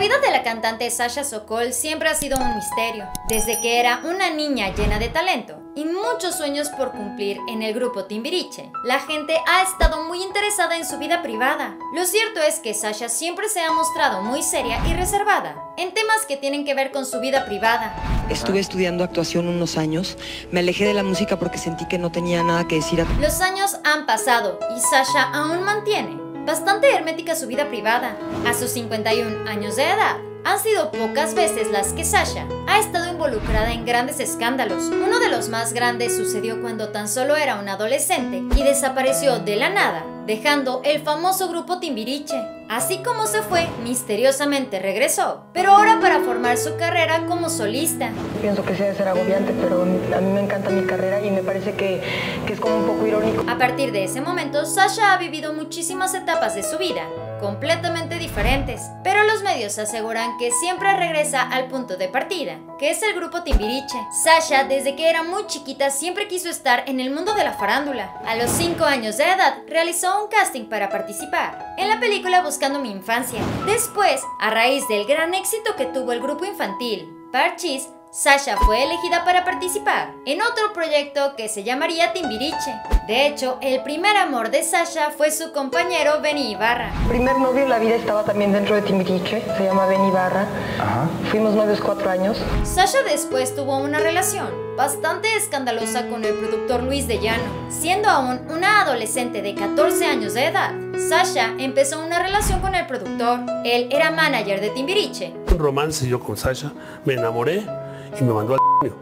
vida de la cantante Sasha Sokol siempre ha sido un misterio, desde que era una niña llena de talento y muchos sueños por cumplir en el grupo Timbiriche. La gente ha estado muy interesada en su vida privada. Lo cierto es que Sasha siempre se ha mostrado muy seria y reservada en temas que tienen que ver con su vida privada. Estuve estudiando actuación unos años, me alejé de la música porque sentí que no tenía nada que decir. Los años han pasado y Sasha aún mantiene bastante hermética su vida privada. A sus 51 años de edad, han sido pocas veces las que Sasha ha estado involucrada en grandes escándalos. Uno de los más grandes sucedió cuando tan solo era una adolescente y desapareció de la nada, dejando el famoso grupo Timbiriche. Así como se fue, misteriosamente regresó, pero ahora para formar su carrera como solista. Pienso que sí debe ser agobiante, pero a mí me encanta mi carrera y me parece que es como un poco irónico. A partir de ese momento, Sasha ha vivido muchísimas etapas de su vida, completamente diferentes, pero los medios aseguran que siempre regresa al punto de partida, que es el grupo Timbiriche. Sasha, desde que era muy chiquita, siempre quiso estar en el mundo de la farándula. A los 5 años de edad, realizó un casting para participar en la película Buscando mi Infancia. Después, a raíz del gran éxito que tuvo el grupo infantil Parchis, Sasha fue elegida para participar en otro proyecto que se llamaría Timbiriche. De hecho, el primer amor de Sasha fue su compañero Benny Ibarra. Mi primer novio en la vida estaba también dentro de Timbiriche, se llama Benny Ibarra. Fuimos novios 4 años. Sasha después tuvo una relación bastante escandalosa con el productor Luis de Llano. Siendo aún una adolescente de 14 años de edad, Sasha empezó una relación con el productor. Él era manager de Timbiriche. Un romance yo con Sasha, me enamoré y me mandó al c***o.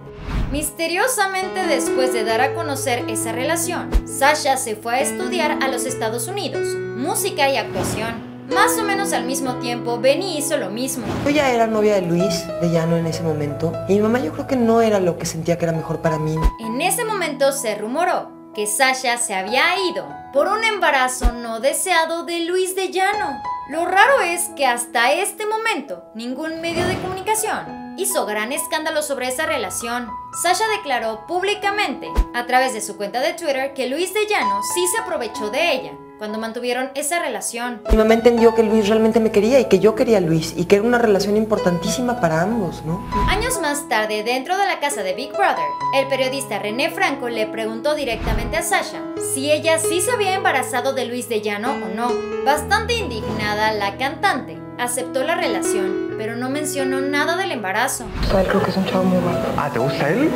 Misteriosamente, después de dar a conocer esa relación, Sasha se fue a estudiar a los Estados Unidos, música y actuación. Más o menos al mismo tiempo, Benny hizo lo mismo. Yo ya era novia de Luis de Llano en ese momento, y mi mamá yo creo que no era lo que sentía que era mejor para mí. En ese momento se rumoró que Sasha se había ido por un embarazo no deseado de Luis de Llano. Lo raro es que hasta este momento, ningún medio de comunicación hizo gran escándalo sobre esa relación. Sasha declaró públicamente a través de su cuenta de Twitter que Luis de Llano sí se aprovechó de ella cuando mantuvieron esa relación. Mi mamá entendió que Luis realmente me quería y que yo quería a Luis y que era una relación importantísima para ambos, ¿no? Años más tarde, dentro de la casa de Big Brother, el periodista René Franco le preguntó directamente a Sasha si ella sí se había embarazado de Luis de Llano o no. Bastante indignada, la cantante aceptó la relación, pero no mencionó nada del embarazo. Él creo que es un chavo muy guapo. Ah, ¿te gusta él?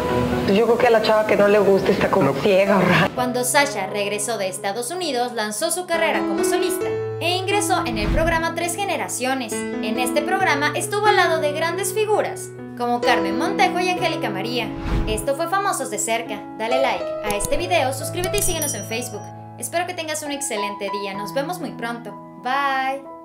Yo creo que a la chava que no le gusta está como ciega, ¿verdad? Cuando Sasha regresó de Estados Unidos, lanzó su carrera como solista e ingresó en el programa Tres Generaciones. En este programa estuvo al lado de grandes figuras como Carmen Montejo y Angélica María. Esto fue Famosos de Cerca. Dale like a este video, suscríbete y síguenos en Facebook. Espero que tengas un excelente día. Nos vemos muy pronto. Bye.